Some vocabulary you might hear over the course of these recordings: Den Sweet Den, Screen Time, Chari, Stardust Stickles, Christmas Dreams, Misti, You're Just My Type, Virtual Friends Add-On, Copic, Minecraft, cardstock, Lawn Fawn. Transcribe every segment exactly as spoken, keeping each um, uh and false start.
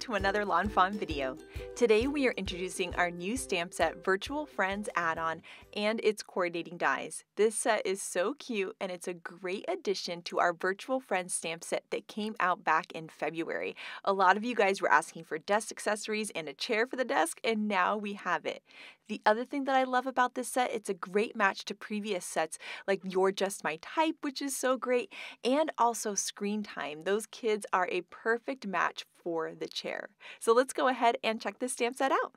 to another Lawn Fawn video. Today we are introducing our new stamp set, Virtual Friends Add-On, and its coordinating dies. This set is so cute, and it's a great addition to our Virtual Friends stamp set that came out back in February. A lot of you guys were asking for desk accessories and a chair for the desk, and now we have it. The other thing that I love about this set, it's a great match to previous sets like You're Just My Type, which is so great, and also Screen Time. Those kids are a perfect match for the chair. So let's go ahead and check this stamp set out.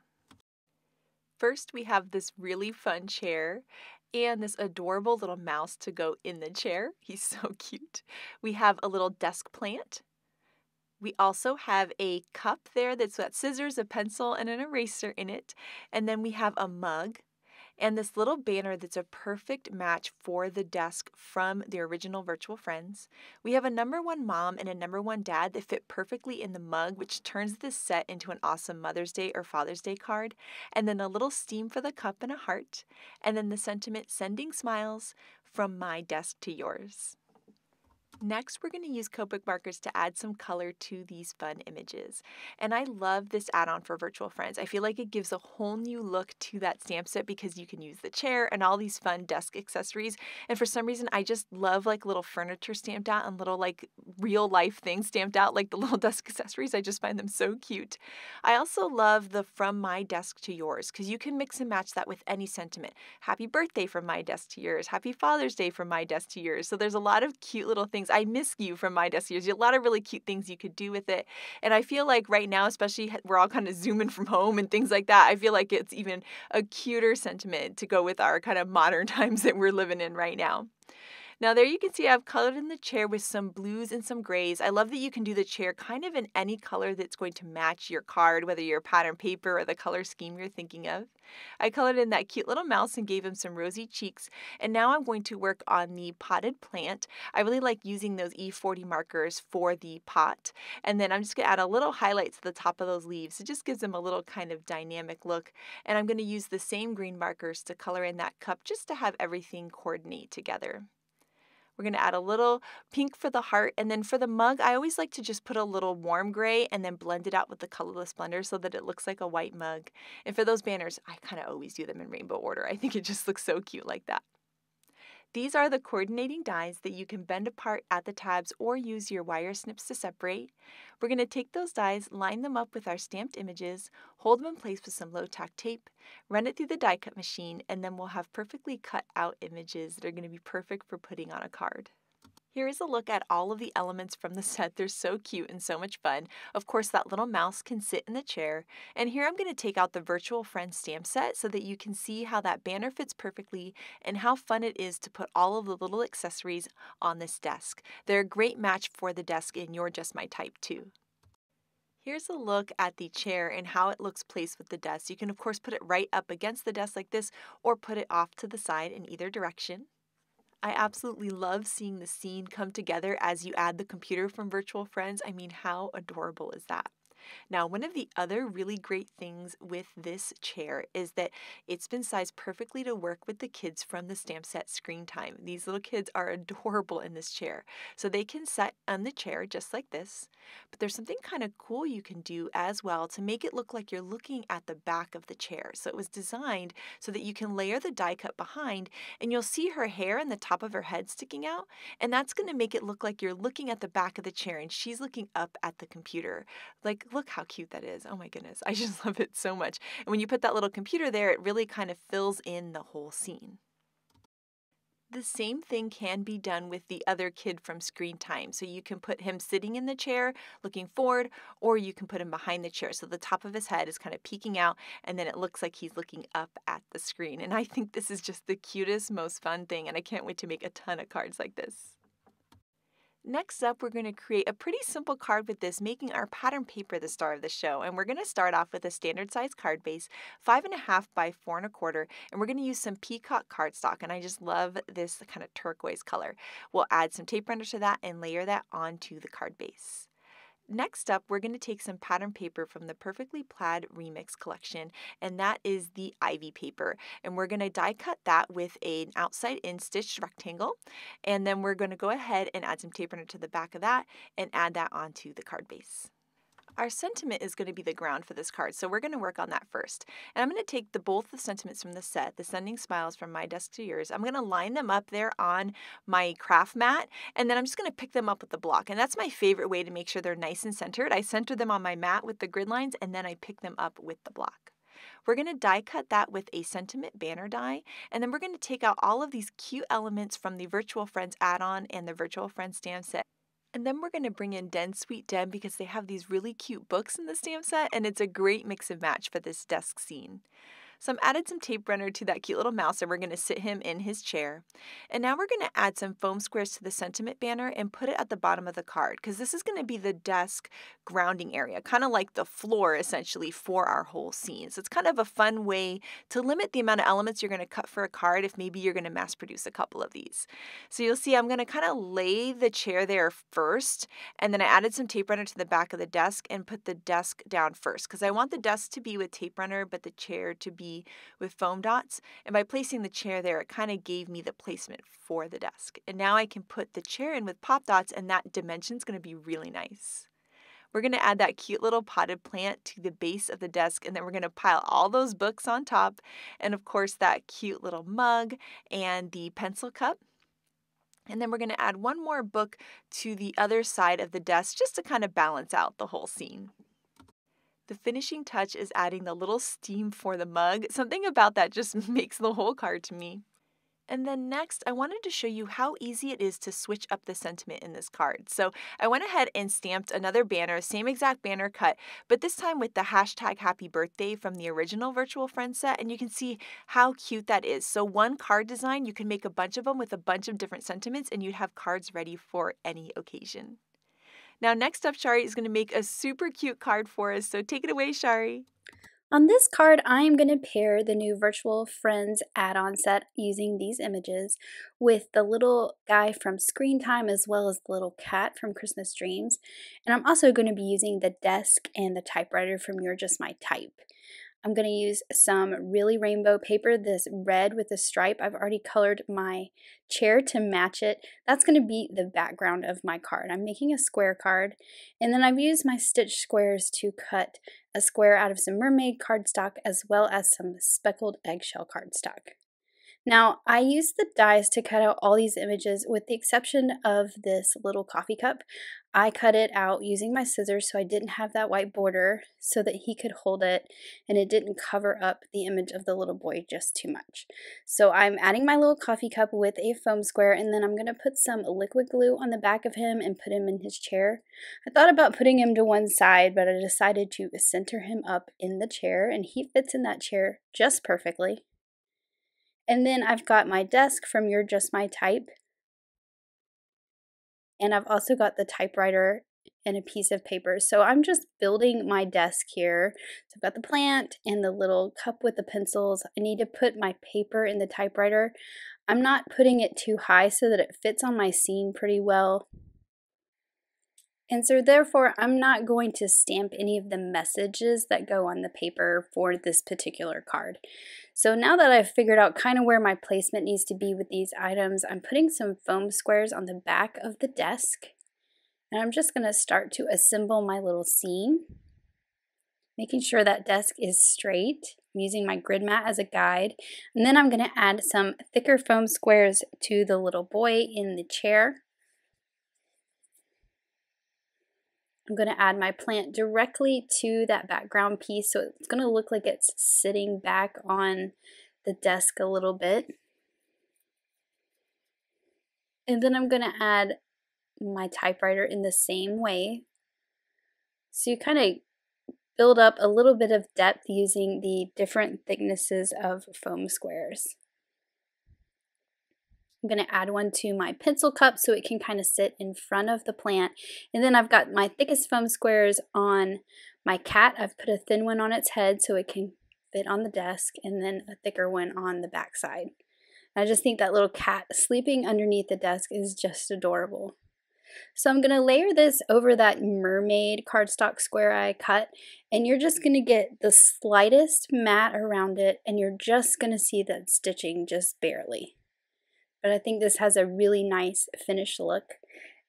First, we have this really fun chair and this adorable little mouse to go in the chair. He's so cute. We have a little desk plant. We also have a cup there that's got scissors, a pencil, and an eraser in it. And then we have a mug and this little banner that's a perfect match for the desk from the original Virtual Friends. We have a number one mom and a number one dad that fit perfectly in the mug, which turns this set into an awesome Mother's Day or Father's Day card. And then a little steam for the cup and a heart. And then the sentiment, sending smiles from my desk to yours. Next, we're going to use Copic markers to add some color to these fun images. And I love this add-on for Virtual Friends. I feel like it gives a whole new look to that stamp set because you can use the chair and all these fun desk accessories. And for some reason, I just love like little furniture stamped out and little like real life things stamped out like the little desk accessories. I just find them so cute. I also love the From My Desk to Yours because you can mix and match that with any sentiment. Happy birthday from my desk to yours. Happy Father's Day from my desk to yours. So there's a lot of cute little things. I miss you from my desk to yours. A lot of really cute things you could do with it. And I feel like right now, especially we're all kind of zooming from home and things like that, I feel like it's even a cuter sentiment to go with our kind of modern times that we're living in right now. Now there you can see I've colored in the chair with some blues and some grays. I love that you can do the chair kind of in any color that's going to match your card, whether you're pattern paper or the color scheme you're thinking of. I colored in that cute little mouse and gave him some rosy cheeks. And now I'm going to work on the potted plant. I really like using those E forty markers for the pot. And then I'm just going to add a little highlight to the top of those leaves. It just gives them a little kind of dynamic look. And I'm going to use the same green markers to color in that cup just to have everything coordinate together. We're going to add a little pink for the heart. And then for the mug, I always like to just put a little warm gray and then blend it out with the colorless blender so that it looks like a white mug. And for those banners, I kind of always do them in rainbow order. I think it just looks so cute like that. These are the coordinating dies that you can bend apart at the tabs or use your wire snips to separate. We're going to take those dies, line them up with our stamped images, hold them in place with some low tack tape, run it through the die cut machine, and then we'll have perfectly cut out images that are going to be perfect for putting on a card. Here is a look at all of the elements from the set. They're so cute and so much fun. Of course, that little mouse can sit in the chair. And here I'm going to take out the Virtual Friends stamp set so that you can see how that banner fits perfectly and how fun it is to put all of the little accessories on this desk. They're a great match for the desk in You're Just My Type too. Here's a look at the chair and how it looks placed with the desk. You can, of course, put it right up against the desk like this or put it off to the side in either direction. I absolutely love seeing the scene come together as you add the computer from Virtual Friends. I mean, how adorable is that? Now, one of the other really great things with this chair is that it's been sized perfectly to work with the kids from the stamp set Screen Time. These little kids are adorable in this chair. So they can sit on the chair just like this, but there's something kind of cool you can do as well to make it look like you're looking at the back of the chair. So it was designed so that you can layer the die cut behind and you'll see her hair and the top of her head sticking out, and that's going to make it look like you're looking at the back of the chair and she's looking up at the computer. Like, look how cute that is. Oh my goodness. I just love it so much. And when you put that little computer there, it really kind of fills in the whole scene. The same thing can be done with the other kid from Screen Time. So you can put him sitting in the chair looking forward, or you can put him behind the chair. So the top of his head is kind of peeking out and then it looks like he's looking up at the screen. And I think this is just the cutest, most fun thing. And I can't wait to make a ton of cards like this. Next up, we're going to create a pretty simple card with this, making our pattern paper the star of the show. And we're going to start off with a standard size card base, five and a half by four and a quarter. And we're going to use some peacock cardstock. And I just love this kind of turquoise color. We'll add some tape runners to that and layer that onto the card base. Next up, we're going to take some pattern paper from the Perfectly Plaid Remix collection, and that is the Ivy paper. And we're going to die cut that with an outside-in stitched rectangle, and then we're going to go ahead and add some tape runner to the back of that and add that onto the card base. our sentiment is going to be the ground for this card, so we're going to work on that first. And I'm going to take the both the sentiments from the set, the sending smiles from my desk to yours. I'm going to line them up there on my craft mat, and then I'm just going to pick them up with the block. And that's my favorite way to make sure they're nice and centered. I center them on my mat with the grid lines, and then I pick them up with the block. We're going to die cut that with a sentiment banner die, and then we're going to take out all of these cute elements from the Virtual Friends add-on and the Virtual Friends stamp set. And then we're going to bring in Den Sweet Den because they have these really cute books in the stamp set, and it's a great mix and match for this desk scene. So I'm added some tape runner to that cute little mouse, and we're going to sit him in his chair. And now we're going to add some foam squares to the sentiment banner and put it at the bottom of the card because this is going to be the desk grounding area, kind of like the floor essentially for our whole scene. So it's kind of a fun way to limit the amount of elements you're going to cut for a card if maybe you're going to mass produce a couple of these. So you'll see I'm going to kind of lay the chair there first, and then I added some tape runner to the back of the desk and put the desk down first because I want the desk to be with tape runner but the chair to be with foam dots, and by placing the chair there it kind of gave me the placement for the desk. And now I can put the chair in with pop dots, and that dimension is going to be really nice. We're going to add that cute little potted plant to the base of the desk, and then we're going to pile all those books on top, and of course that cute little mug and the pencil cup. And then we're going to add one more book to the other side of the desk just to kind of balance out the whole scene. The finishing touch is adding the little steam for the mug. Something about that just makes the whole card to me. And then next, I wanted to show you how easy it is to switch up the sentiment in this card. So I went ahead and stamped another banner, same exact banner cut, but this time with the hashtag happy birthday from the original Virtual Friends set, and you can see how cute that is. So one card design, you can make a bunch of them with a bunch of different sentiments, and you'd have cards ready for any occasion. Now, next up, Shari is going to make a super cute card for us, so take it away, Shari. On this card, I am going to pair the new Virtual Friends add-on set using these images with the little guy from Screen Time as well as the little cat from Christmas Dreams. And I'm also going to be using the desk and the typewriter from You're Just My Type. I'm going to use some really rainbow paper, this red with a stripe. I've already colored my chair to match it. That's going to be the background of my card. I'm making a square card, and then I've used my stitch squares to cut a square out of some mermaid cardstock as well as some speckled eggshell cardstock. Now, I used the dies to cut out all these images with the exception of this little coffee cup. I cut it out using my scissors so I didn't have that white border so that he could hold it and it didn't cover up the image of the little boy just too much. So I'm adding my little coffee cup with a foam square, and then I'm going to put some liquid glue on the back of him and put him in his chair. I thought about putting him to one side, but I decided to center him up in the chair, and he fits in that chair just perfectly. And then I've got my desk from You're Just My Type. And I've also got the typewriter and a piece of paper. So I'm just building my desk here. So I've got the plant and the little cup with the pencils. I need to put my paper in the typewriter. I'm not putting it too high so that it fits on my scene pretty well. And so therefore, I'm not going to stamp any of the messages that go on the paper for this particular card. So now that I've figured out kind of where my placement needs to be with these items, I'm putting some foam squares on the back of the desk. And I'm just going to start to assemble my little scene, making sure that desk is straight. I'm using my grid mat as a guide. And then I'm going to add some thicker foam squares to the little boy in the chair. I'm going to add my plant directly to that background piece, so it's going to look like it's sitting back on the desk a little bit. And then I'm going to add my typewriter in the same way. So you kind of build up a little bit of depth using the different thicknesses of foam squares. I'm going to add one to my pencil cup so it can kind of sit in front of the plant. And then I've got my thickest foam squares on my cat. I've put a thin one on its head so it can fit on the desk, and then a thicker one on the backside. I just think that little cat sleeping underneath the desk is just adorable. So I'm going to layer this over that mermaid cardstock square I cut, and you're just going to get the slightest mat around it, and you're just going to see that stitching just barely. But I think this has a really nice finished look.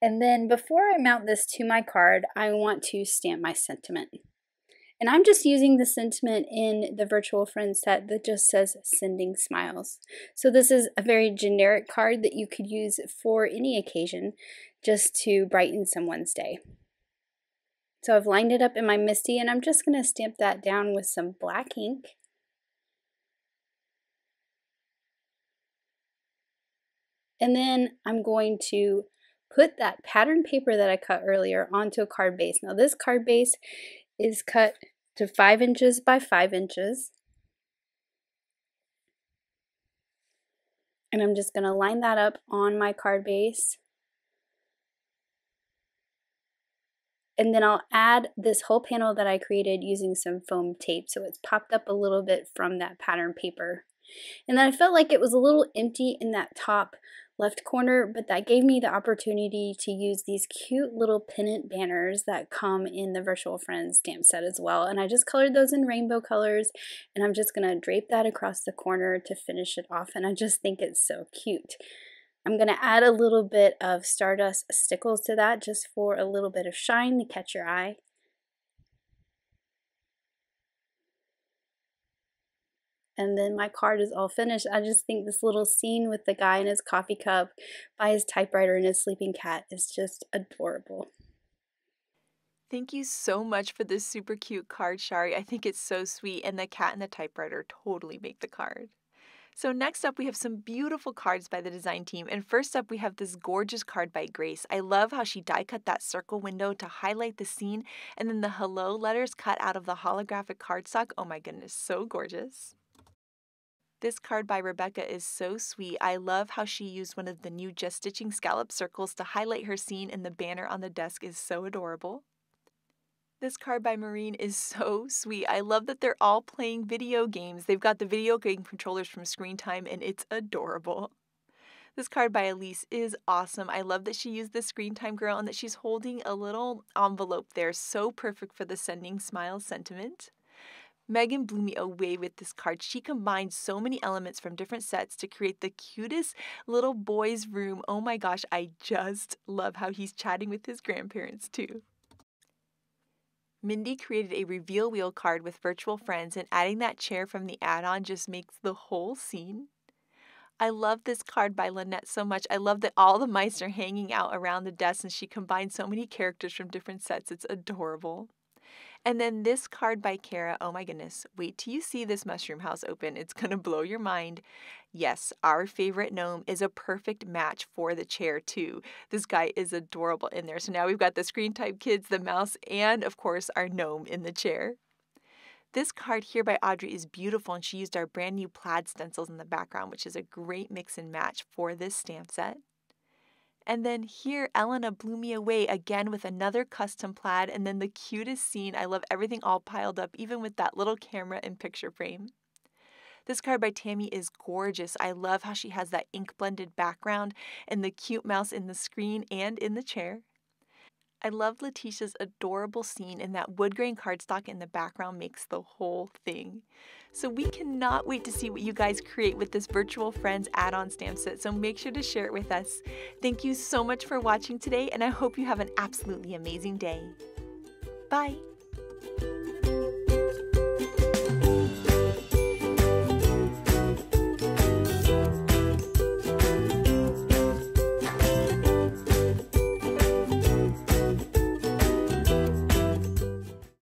And then before I mount this to my card, I want to stamp my sentiment. And I'm just using the sentiment in the Virtual Friends set that just says sending smiles. So this is a very generic card that you could use for any occasion just to brighten someone's day. So I've lined it up in my Misti and I'm just going to stamp that down with some black ink. And then I'm going to put that pattern paper that I cut earlier onto a card base. Now this card base is cut to five inches by five inches. And I'm just going to line that up on my card base. And then I'll add this whole panel that I created using some foam tape. So it's popped up a little bit from that pattern paper. And then I felt like it was a little empty in that top left corner, but that gave me the opportunity to use these cute little pennant banners that come in the Virtual Friends stamp set as well. And I just colored those in rainbow colors, and I'm just going to drape that across the corner to finish it off. And I just think it's so cute. I'm going to add a little bit of Stardust Stickles to that just for a little bit of shine to catch your eye. And then my card is all finished. I just think this little scene with the guy in his coffee cup by his typewriter and his sleeping cat is just adorable. Thank you so much for this super cute card, Shari. I think it's so sweet, and the cat and the typewriter totally make the card. So next up, we have some beautiful cards by the design team. And first up, we have this gorgeous card by Grace. I love how she die cut that circle window to highlight the scene, and then the hello letters cut out of the holographic cardstock. Oh my goodness, so gorgeous. This card by Rebecca is so sweet. I love how she used one of the new Just Stitching scallop circles to highlight her scene, and the banner on the desk is so adorable. This card by Maureen is so sweet. I love that they're all playing video games. They've got the video game controllers from Screen Time, and it's adorable. This card by Elise is awesome. I love that she used the Screen Time girl and that she's holding a little envelope there. So perfect for the sending smile sentiment. Megan blew me away with this card. She combined so many elements from different sets to create the cutest little boy's room. Oh my gosh, I just love how he's chatting with his grandparents too. Mindy created a reveal wheel card with Virtual Friends, and adding that chair from the add-on just makes the whole scene. I love this card by Lynette so much. I love that all the mice are hanging out around the desk, and she combined so many characters from different sets. It's adorable. And then this card by Kara, oh my goodness, wait till you see this mushroom house open. It's going to blow your mind. Yes, our favorite gnome is a perfect match for the chair too. This guy is adorable in there. So now we've got the Screen Time kids, the mouse, and of course our gnome in the chair. This card here by Audrey is beautiful, and she used our brand new plaid stencils in the background, which is a great mix and match for this stamp set. And then here, Elena blew me away again with another custom plaid, and then the cutest scene. I love everything all piled up, even with that little camera and picture frame. This card by Tammy is gorgeous. I love how she has that ink blended background and the cute mouse in the screen and in the chair. I love Letitia's adorable scene, and that wood grain cardstock in the background makes the whole thing. So we cannot wait to see what you guys create with this Virtual Friends add-on stamp set, so make sure to share it with us. Thank you so much for watching today, and I hope you have an absolutely amazing day. Bye!